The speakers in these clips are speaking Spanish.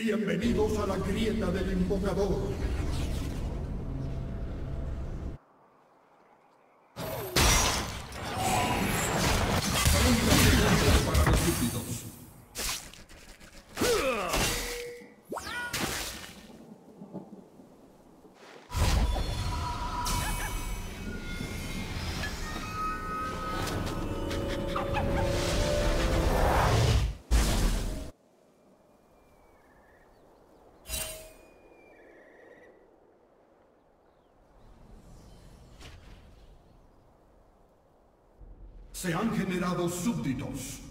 Bienvenidos a la grieta del invocador. Se han generado súbditos.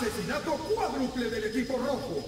Asesinato cuádruple del equipo rojo.